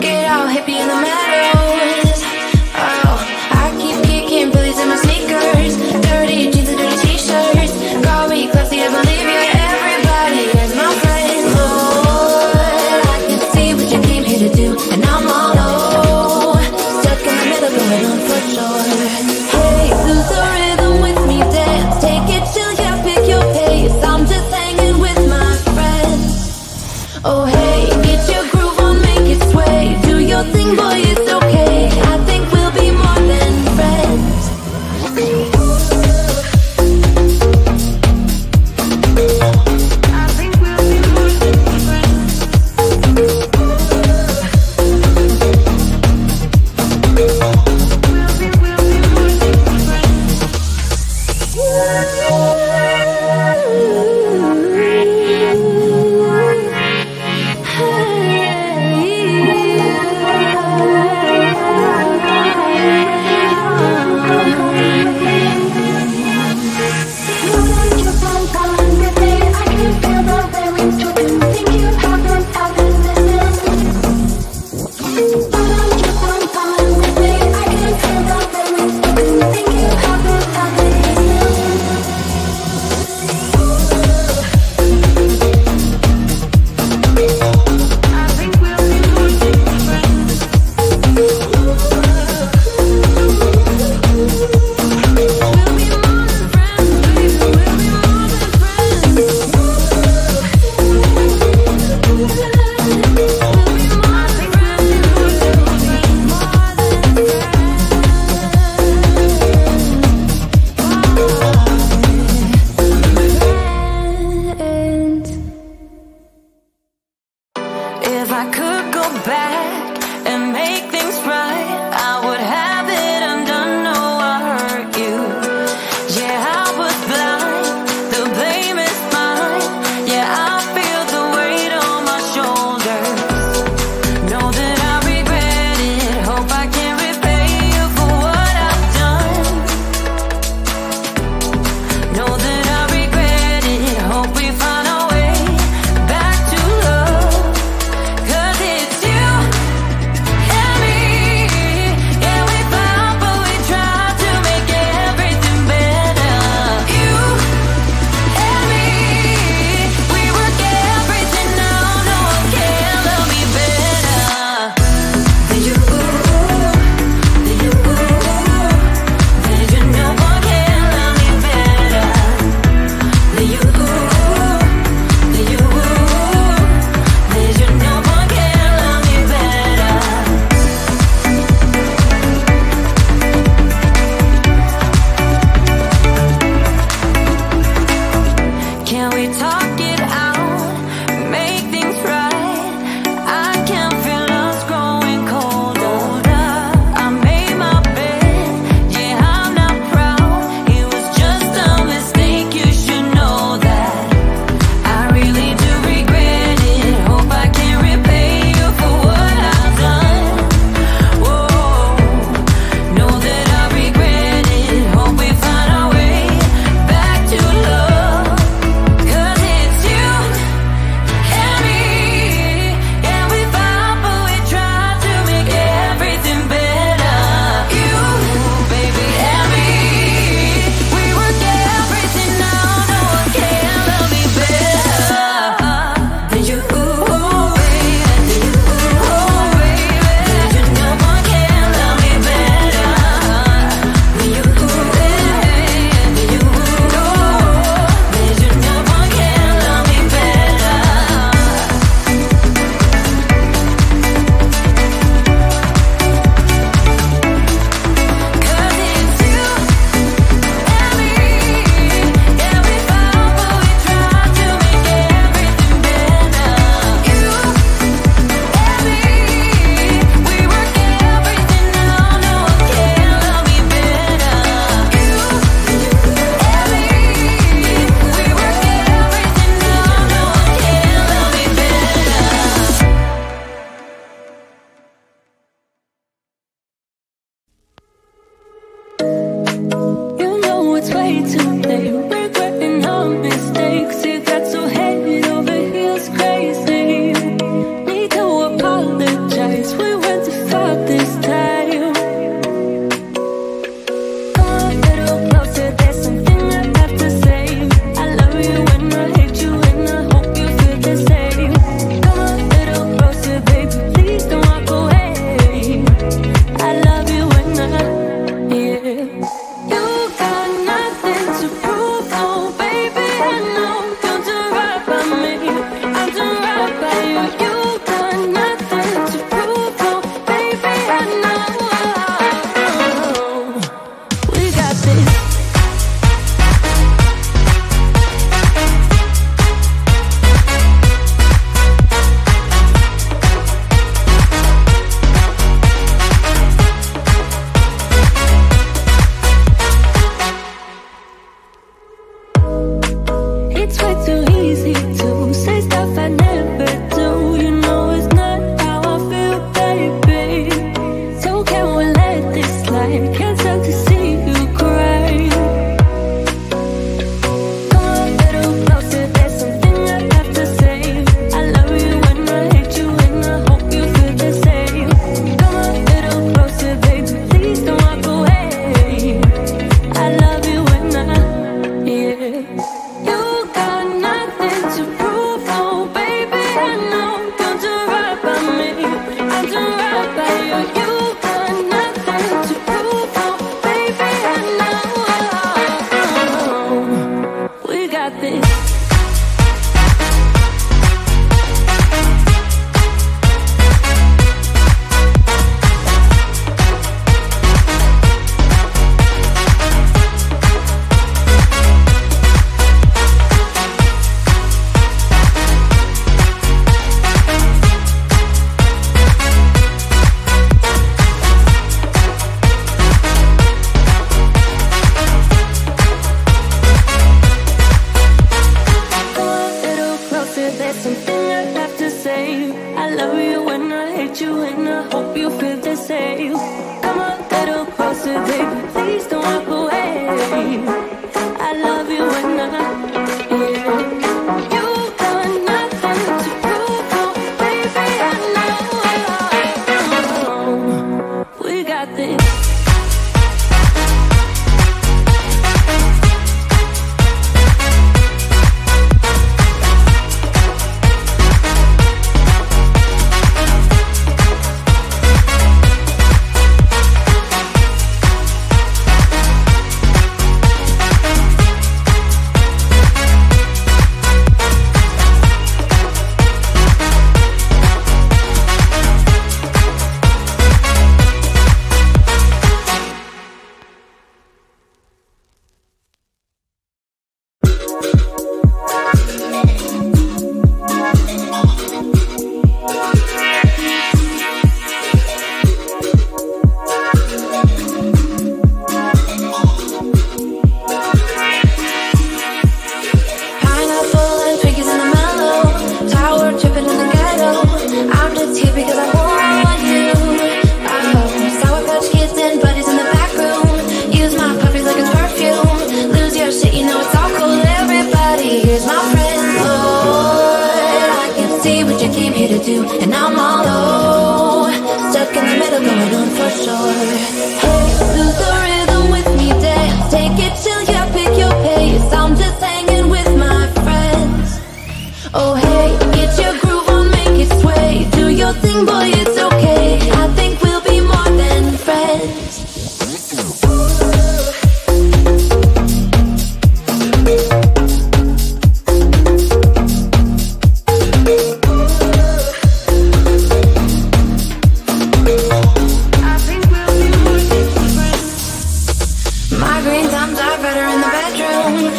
Get out, hippie in the meadows. Oh, I keep kicking billies in my sneakers.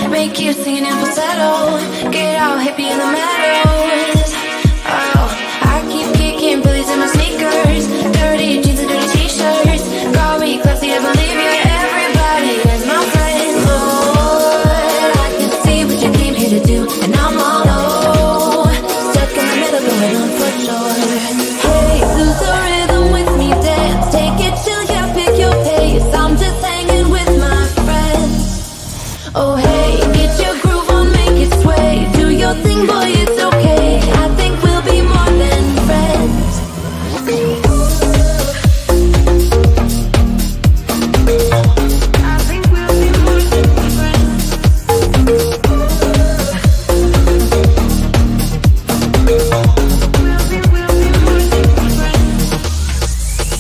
make you singing falsetto. Get all hippie in the meadows. Oh, I keep kicking billies in my sneakers. Dirty jeans and dirty t-shirts. Call me classy, I believe you. Everybody is my friend. Lord, I can see what you came here to do, and I'm all low, stuck in the middle, going on for sure. Hey, lose the rhythm with me, dance. Take it till you pick your pace. I'm just hanging with my friends. Oh, hey, boy, it's okay. I think we'll be more than friends. I think we'll be more than friends.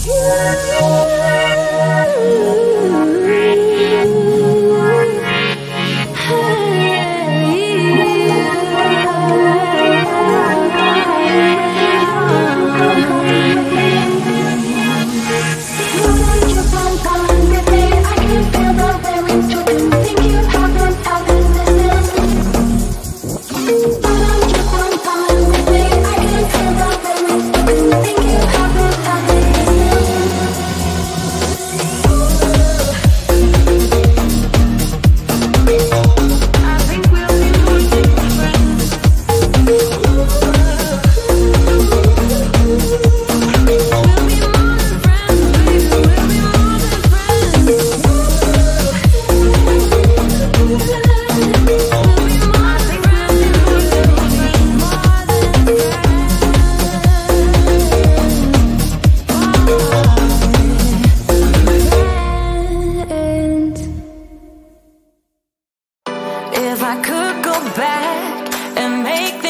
If I could go back and make